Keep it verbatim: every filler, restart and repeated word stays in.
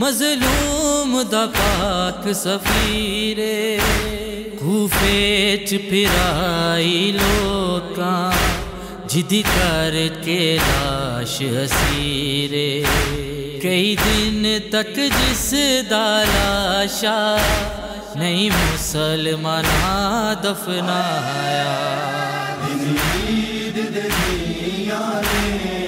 मजलूम दा पाक सफीरे खूफेच फिराई लोका जिद करके लाश हसीरे कई दिन तक जिस दा लाशा नहीं मुसलमाना दफनाया। ईद दे दियां ने